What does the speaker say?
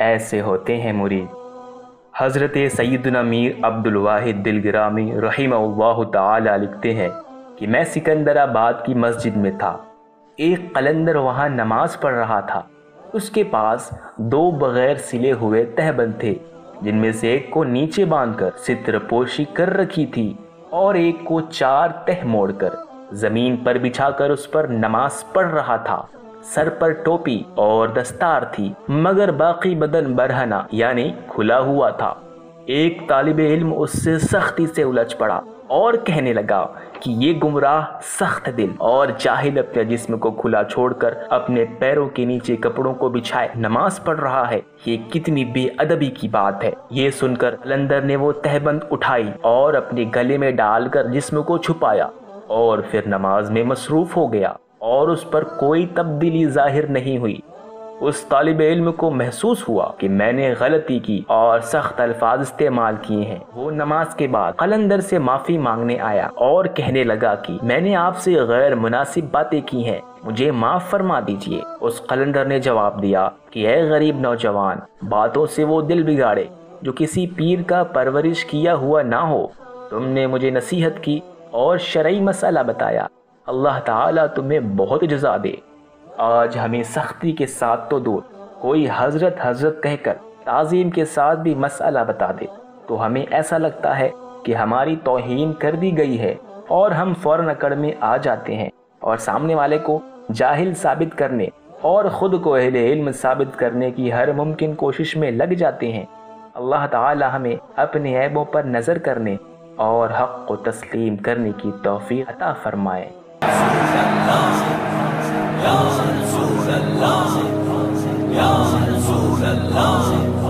ऐसे होते हैं मुरीद। हज़रत सैयदना मीर अब्दुल वाहिद दिलगिरामी रहिमहुल्लाह तआला लिखते हैं कि मैं सिकंदराबाद की मस्जिद में था। एक कलंदर वहाँ नमाज पढ़ रहा था। उसके पास दो बग़ैर सिले हुए तहबंद थे, जिनमें से एक को नीचे बांधकर सितरपोशी कर रखी थी और एक को चार तह मोड़कर ज़मीन पर बिछाकर उस पर नमाज पढ़ रहा था। सर पर टोपी और दस्तार थी, मगर बाकी बदन बरहना यानी खुला हुआ था। एक तालिबे इल्म उससे सख्ती से उलझ पड़ा और कहने लगा कि ये गुमराह सख्त दिल और जाहिल अपने जिस्म को खुला छोड़कर अपने पैरों के नीचे कपड़ों को बिछाए नमाज पढ़ रहा है, ये कितनी बेअदबी की बात है। ये सुनकर कलंदर ने वो तहबंद उठाई और अपने गले में डालकर जिस्म को छुपाया और फिर नमाज में मसरूफ हो गया और उस पर कोई तब्दीली जाहिर नहीं हुई। उस तालिबे इल्म को महसूस हुआ कि मैंने गलती की और सख्त अल्फाज इस्तेमाल किए हैं। वो नमाज के बाद कलंदर से माफ़ी मांगने आया और कहने लगा कि मैंने आपसे गैर मुनासिब बातें की हैं, मुझे माफ़ फरमा दीजिए। उस कलंदर ने जवाब दिया कि ऐ गरीब नौजवान, बातों से वो दिल बिगाड़े जो किसी पीर का परवरिश किया हुआ ना हो। तुमने मुझे नसीहत की और शरई मसला बताया, अल्लाह ताला तुम्हें बहुत जज़ा दे। आज हमें सख्ती के साथ तो दूर, कोई हजरत हजरत कहकर ताज़ीम के साथ भी मसला बता दे तो हमें ऐसा लगता है कि हमारी तौहीन कर दी गई है और हम फ़ौरन अकड़ में आ जाते हैं और सामने वाले को जाहिल साबित करने और ख़ुद को अहले इल्म साबित करने की हर मुमकिन कोशिश में लग जाते हैं। अल्लाह ताला हमें अपने ऐबों पर नज़र करने और हक़ को तस्लीम करने की तौफीक अता फ़रमाए। Ya Rasulullah, Ya Rasulullah।